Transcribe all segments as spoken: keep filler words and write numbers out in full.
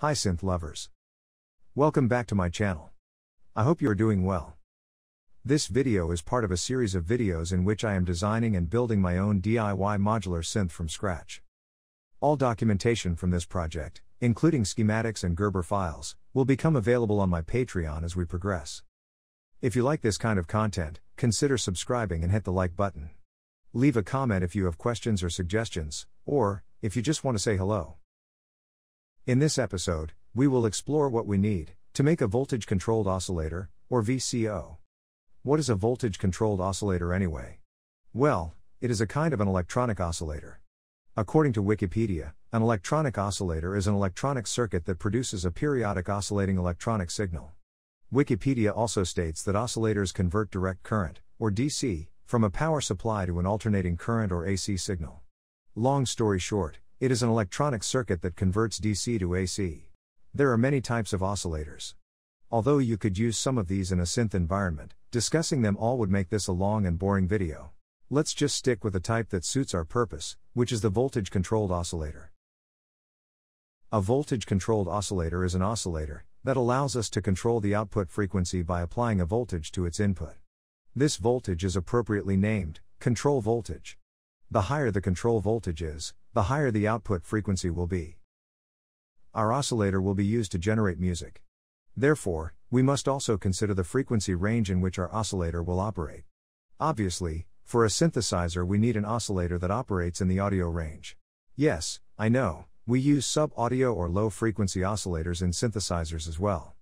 Hi synth lovers. Welcome back to my channel. I hope you are doing well. This video is part of a series of videos in which I am designing and building my own D I Y modular synth from scratch. All documentation from this project, including schematics and Gerber files, will become available on my Patreon as we progress. If you like this kind of content, consider subscribing and hit the like button. Leave a comment if you have questions or suggestions, or if you just want to say hello. In this episode, we will explore what we need to make a voltage controlled oscillator, or V C O. What is a voltage controlled oscillator anyway? Well, it is a kind of an electronic oscillator. According to Wikipedia, an electronic oscillator is an electronic circuit that produces a periodic oscillating electronic signal. Wikipedia also states that oscillators convert direct current, or D C, from a power supply to an alternating current or A C signal. Long story short, it is an electronic circuit that converts D C to A C. There are many types of oscillators. Although you could use some of these in a synth environment, discussing them all would make this a long and boring video. Let's just stick with the type that suits our purpose, which is the voltage-controlled oscillator. A voltage-controlled oscillator is an oscillator that allows us to control the output frequency by applying a voltage to its input. This voltage is appropriately named control voltage. The higher the control voltage is, the higher the output frequency will be. Our oscillator will be used to generate music. Therefore, we must also consider the frequency range in which our oscillator will operate. Obviously, for a synthesizer we need an oscillator that operates in the audio range. Yes, I know, we use sub-audio or low-frequency oscillators in synthesizers as well.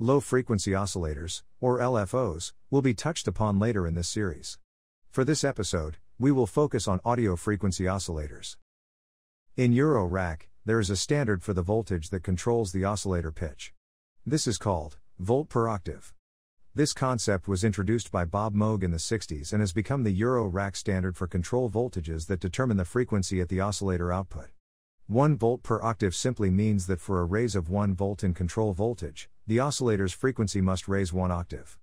Low-frequency oscillators, or L F Os, will be touched upon later in this series. For this episode, we will focus on audio frequency oscillators. In Eurorack, there is a standard for the voltage that controls the oscillator pitch. This is called volt per octave. This concept was introduced by Bob Moog in the sixties and has become the Eurorack standard for control voltages that determine the frequency at the oscillator output. one volt per octave simply means that for a raise of one volt in control voltage, the oscillator's frequency must raise one octave.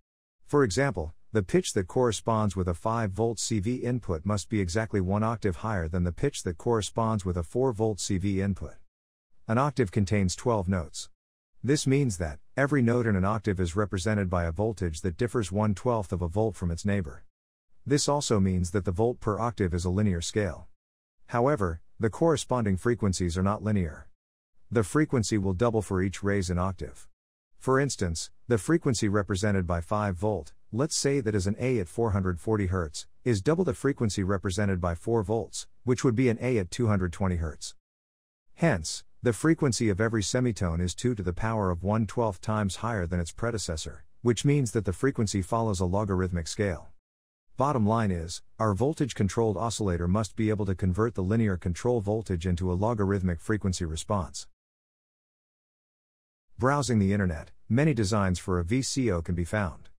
For example, the pitch that corresponds with a five volt C V input must be exactly one octave higher than the pitch that corresponds with a four volt C V input. An octave contains twelve notes. This means that every note in an octave is represented by a voltage that differs one twelfth of a volt from its neighbor. This also means that the volt per octave is a linear scale. However, the corresponding frequencies are not linear. The frequency will double for each raise in octave. For instance, the frequency represented by five volt, let's say that is an A at four hundred forty hertz, is double the frequency represented by four volts, which would be an A at two hundred twenty hertz. Hence, the frequency of every semitone is two to the power of one twelfth times higher than its predecessor, which means that the frequency follows a logarithmic scale. Bottom line is, our voltage-controlled oscillator must be able to convert the linear control voltage into a logarithmic frequency response. Browsing the internet, many designs for a V C O can be found.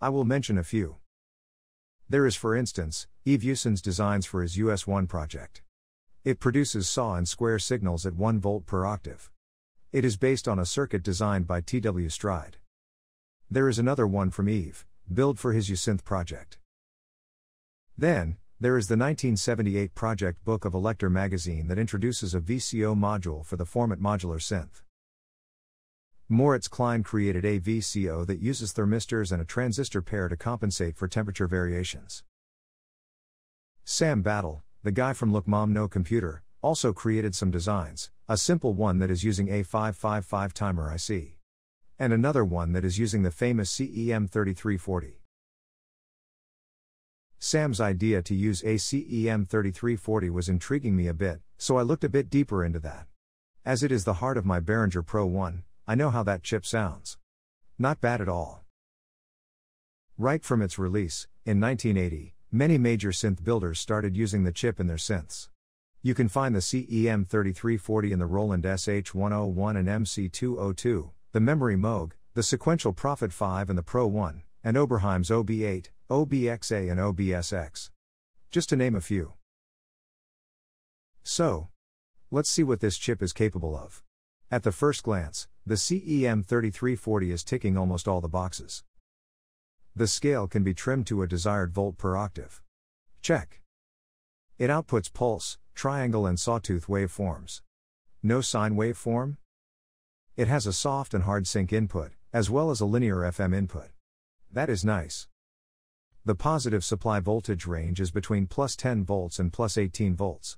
I will mention a few. There is, for instance, Yves Usson's designs for his U S one project. It produces saw and square signals at one volt per octave. It is based on a circuit designed by T W Stride. There is another one from Yves, built for his YuSynth project. Then, there is the nineteen seventy-eight project book of Elector magazine that introduces a V C O module for the Format modular synth. Moritz Klein created a V C O that uses thermistors and a transistor pair to compensate for temperature variations. Sam Battle, the guy from Look Mom No Computer, also created some designs, a simple one that is using a five five five timer I C. And another one that is using the famous C E M thirty-three forty. Sam's idea to use a C E M thirty-three forty was intriguing me a bit, so I looked a bit deeper into that. As it is the heart of my Behringer Pro one, I know how that chip sounds. Not bad at all. Right from its release, in nineteen eighty, many major synth builders started using the chip in their synths. You can find the C E M thirty-three forty in the Roland S H one oh one and M C two oh two, the Memory Moog, the Sequential Prophet five and the Pro one, and Oberheim's O B eight, O B X A and O B S X. Just to name a few. So, let's see what this chip is capable of. At the first glance, the C E M thirty-three forty is ticking almost all the boxes. The scale can be trimmed to a desired volt per octave. Check. It outputs pulse, triangle and sawtooth waveforms. No sine waveform? It has a soft and hard sync input, as well as a linear F M input. That is nice. The positive supply voltage range is between plus ten volts and plus eighteen volts.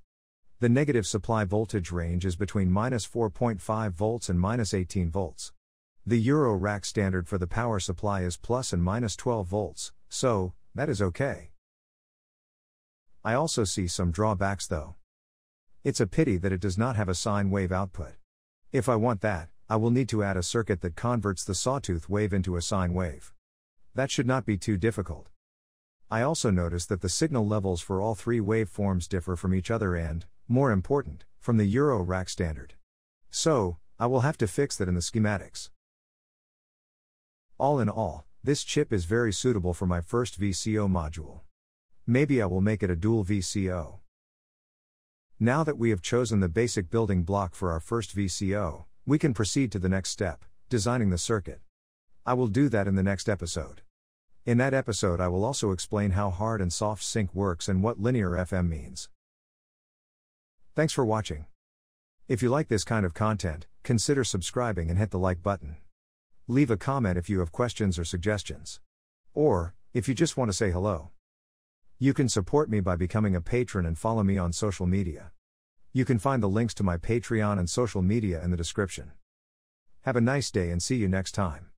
The negative supply voltage range is between minus four point five volts and minus eighteen volts. The Eurorack standard for the power supply is plus and minus twelve volts, so that is okay. I also see some drawbacks though. It's a pity that it does not have a sine wave output. If I want that, I will need to add a circuit that converts the sawtooth wave into a sine wave. That should not be too difficult. I also noticed that the signal levels for all three waveforms differ from each other and, more important, from the Eurorack standard. So, I will have to fix that in the schematics. All in all, this chip is very suitable for my first V C O module. Maybe I will make it a dual V C O. Now that we have chosen the basic building block for our first V C O, we can proceed to the next step, designing the circuit. I will do that in the next episode. In that episode I will also explain how hard and soft sync works and what linear F M means. Thanks for watching. If you like this kind of content, consider subscribing and hit the like button. Leave a comment if you have questions or suggestions. Or, if you just want to say hello. You can support me by becoming a patron and follow me on social media. You can find the links to my Patreon and social media in the description. Have a nice day and see you next time.